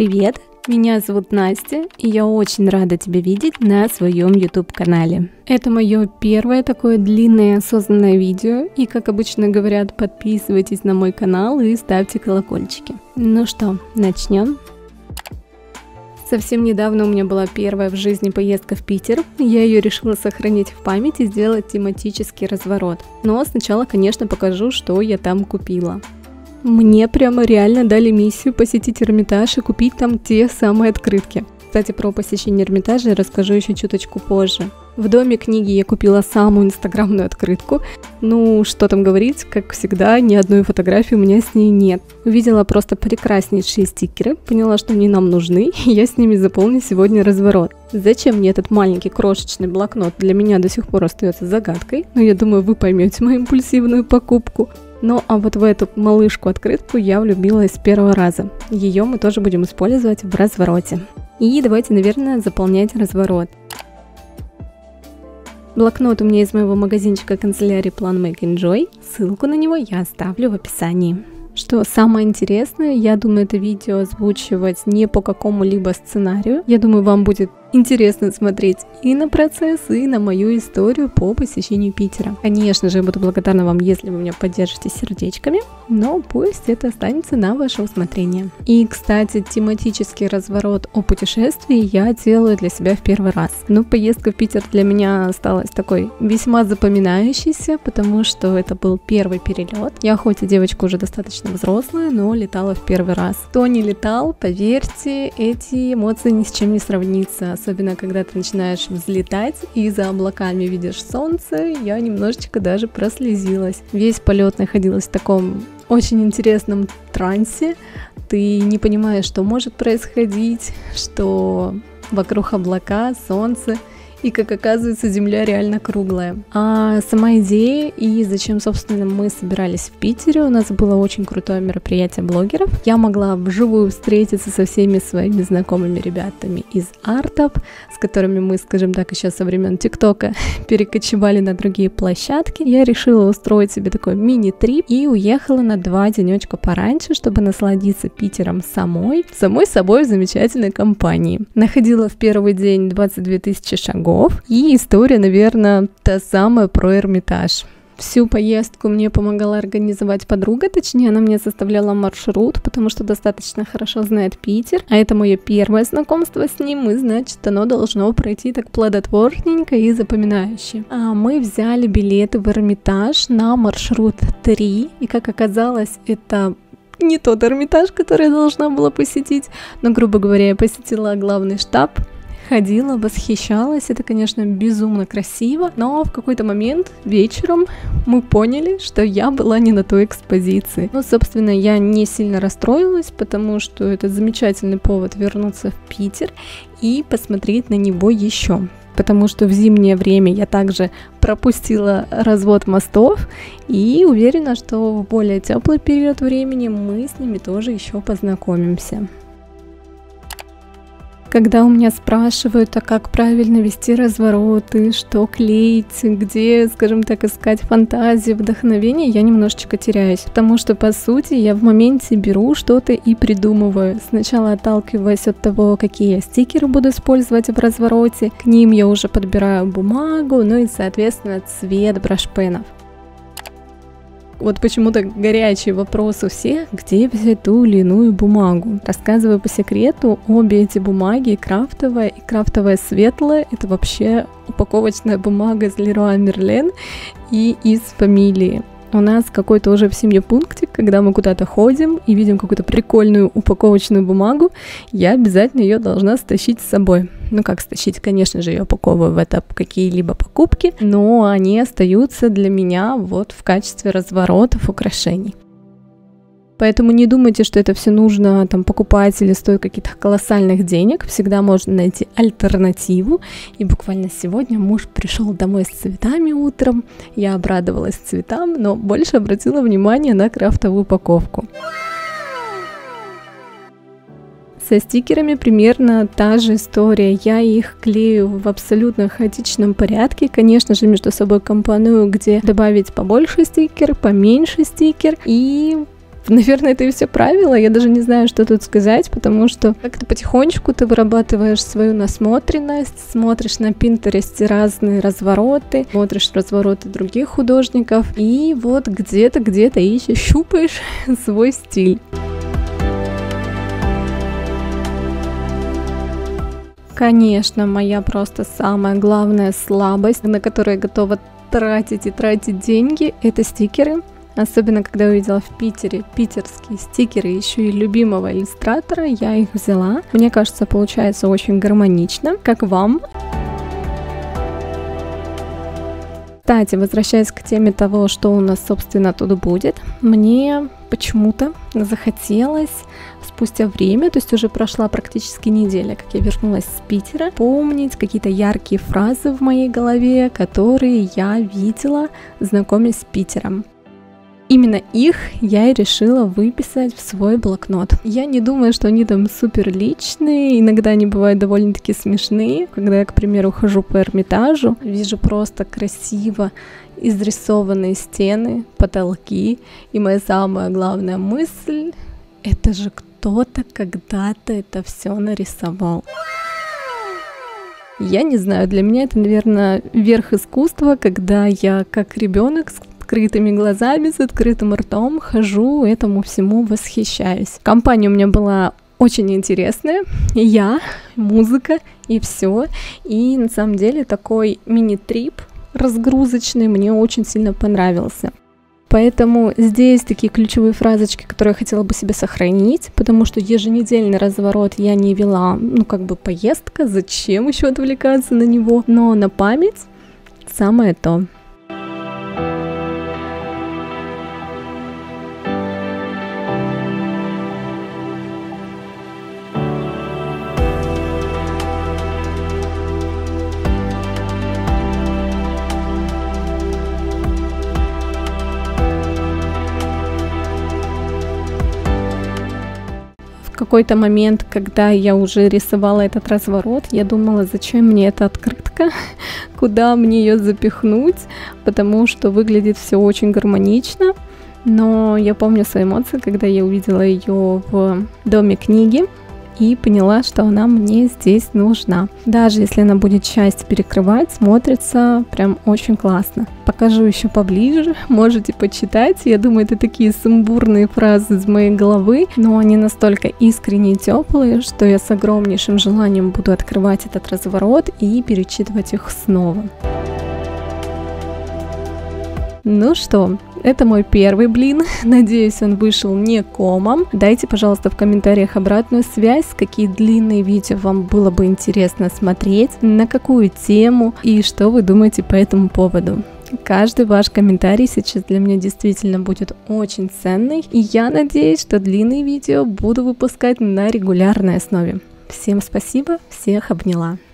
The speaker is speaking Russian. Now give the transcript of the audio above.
Привет! Меня зовут Настя, и я очень рада тебя видеть на своем YouTube-канале. Это мое первое такое длинное осознанное видео, и, как обычно говорят, подписывайтесь на мой канал и ставьте колокольчики. Ну что, начнем? Совсем недавно у меня была первая в жизни поездка в Питер. Я ее решила сохранить в памяти и сделать тематический разворот. Но сначала, конечно, покажу, что я там купила. Мне прямо реально дали миссию посетить Эрмитаж и купить там те самые открытки. Кстати, про посещение Эрмитажа я расскажу еще чуточку позже. В доме книги я купила самую инстаграмную открытку. Ну, что там говорить, как всегда, ни одной фотографии у меня с ней нет. Увидела просто прекраснейшие стикеры, поняла, что они нам нужны, и я с ними заполню сегодня разворот. Зачем мне этот маленький крошечный блокнот, для меня до сих пор остается загадкой, но я думаю, вы поймете мою импульсивную покупку. Ну, а вот в эту малышку-открытку я влюбилась с первого раза. Ее мы тоже будем использовать в развороте. И давайте, наверное, заполнять разворот. Блокнот у меня из моего магазинчика канцелярии Plan Make Enjoy. Ссылку на него я оставлю в описании. Что самое интересное, я думаю, это видео озвучивать не по какому-либо сценарию. Я думаю, вам будет интересно смотреть и на процесс, и на мою историю по посещению Питера. Конечно же, я буду благодарна вам, если вы меня поддержите сердечками, но пусть это останется на ваше усмотрение. И, кстати, тематический разворот о путешествии я делаю для себя в первый раз. Но поездка в Питер для меня осталась такой весьма запоминающейся, потому что это был первый перелет. Я хоть и девочка уже достаточно взрослая, но летала в первый раз. Кто не летал, поверьте, эти эмоции ни с чем не сравнится. Особенно, когда ты начинаешь взлетать и за облаками видишь солнце, я немножечко даже прослезилась. Весь полет находилась в таком очень интересном трансе. Ты не понимаешь, что может происходить, что вокруг облака, солнце. И, как оказывается, Земля реально круглая. А сама идея и зачем, собственно, мы собирались в Питере. У нас было очень крутое мероприятие блогеров. Я могла вживую встретиться со всеми своими знакомыми ребятами из Артов, с которыми мы, скажем так, еще со времен ТикТока перекочевали на другие площадки. Я решила устроить себе такой мини-трип и уехала на 2 денечка пораньше, чтобы насладиться Питером самой собой в замечательной компании. Находила в первый день 22 тысячи шагов. И история, наверное, та самая про Эрмитаж. Всю поездку мне помогала организовать подруга, точнее, она мне составляла маршрут, потому что достаточно хорошо знает Питер, а это мое первое знакомство с ним, и значит, оно должно пройти так плодотворненько и запоминающе. А мы взяли билеты в Эрмитаж на маршрут 3, и, как оказалось, это не тот Эрмитаж, который я должна была посетить, но, грубо говоря, я посетила главный штаб. Ходила, восхищалась, это, конечно, безумно красиво, но в какой-то момент вечером мы поняли, что я была не на той экспозиции. Но, собственно, я не сильно расстроилась, потому что это замечательный повод вернуться в Питер и посмотреть на него еще. Потому что в зимнее время я также пропустила развод мостов и уверена, что в более теплый период времени мы с ними тоже еще познакомимся. Когда у меня спрашивают, а как правильно вести развороты, что клеить, где, скажем так, искать фантазию, вдохновение, я немножечко теряюсь. Потому что, по сути, я в моменте беру что-то и придумываю. Сначала отталкиваясь от того, какие я стикеры буду использовать в развороте, к ним я уже подбираю бумагу, ну и, соответственно, цвет брашпенов. Вот почему-то горячий вопрос у всех, где взять ту или иную бумагу. Рассказываю по секрету, обе эти бумаги, крафтовая и крафтовая светлая, это вообще упаковочная бумага из Леруа Мерлен и из фамилии. У нас какой-то уже в семье пунктик, когда мы куда-то ходим и видим какую-то прикольную упаковочную бумагу, я обязательно ее должна стащить с собой. Ну как стащить, конечно же, я упаковываю в это какие-либо покупки, но они остаются для меня вот в качестве разворотов, украшений. Поэтому не думайте, что это все нужно там покупать или стоит каких-то колоссальных денег. Всегда можно найти альтернативу. И буквально сегодня муж пришел домой с цветами утром. Я обрадовалась цветам, но больше обратила внимание на крафтовую упаковку. Со стикерами примерно та же история. Я их клею в абсолютно хаотичном порядке. Конечно же, между собой компоную, где добавить побольше стикер, поменьше стикер и Наверное, это и все правила. Я даже не знаю, что тут сказать, потому что как-то потихонечку ты вырабатываешь свою насмотренность, смотришь на Pinterest разные развороты, смотришь развороты других художников, и вот где-то еще щупаешь свой стиль. Конечно, моя просто самая главная слабость, на которую я готова тратить и тратить деньги, это стикеры. Особенно, когда увидела в Питере питерские стикеры еще и любимого иллюстратора, я их взяла. Мне кажется, получается очень гармонично. Как вам? Кстати, возвращаясь к теме того, что у нас, собственно, тут будет, мне почему-то захотелось спустя время, то есть уже прошла практически неделя, как я вернулась с Питера, помнить какие-то яркие фразы в моей голове, которые я видела, знакомясь с Питером. Именно их я и решила выписать в свой блокнот. Я не думаю, что они там супер личные, иногда они бывают довольно-таки смешные. Когда я, к примеру, хожу по Эрмитажу, вижу просто красиво изрисованные стены, потолки, и моя самая главная мысль — это же кто-то когда-то это все нарисовал. Я не знаю, для меня это, наверное, верх искусства, когда я как ребенок с открытыми глазами, с открытым ртом хожу, этому всему восхищаюсь. Компания у меня была очень интересная, я, музыка и все. И на самом деле такой мини-трип разгрузочный мне очень сильно понравился. Поэтому здесь такие ключевые фразочки, которые я хотела бы себе сохранить, потому что еженедельный разворот я не вела, ну как бы поездка, зачем еще отвлекаться на него, но на память самое то. Какой-то момент, когда я уже рисовала этот разворот, я думала, зачем мне эта открытка, куда мне ее запихнуть, потому что выглядит все очень гармонично. Но я помню свои эмоции, когда я увидела ее в доме книги и поняла, что она мне здесь нужна. Даже если она будет часть перекрывать, смотрится прям очень классно. Покажу еще поближе, можете почитать. Я думаю, это такие сумбурные фразы из моей головы, но они настолько искренние и теплые, что я с огромнейшим желанием буду открывать этот разворот и перечитывать их снова. Ну что, это мой первый блин, надеюсь, он вышел не комом. Дайте, пожалуйста, в комментариях обратную связь, какие длинные видео вам было бы интересно смотреть, на какую тему и что вы думаете по этому поводу. Каждый ваш комментарий сейчас для меня действительно будет очень ценный, и я надеюсь, что длинные видео буду выпускать на регулярной основе. Всем спасибо, всех обняла!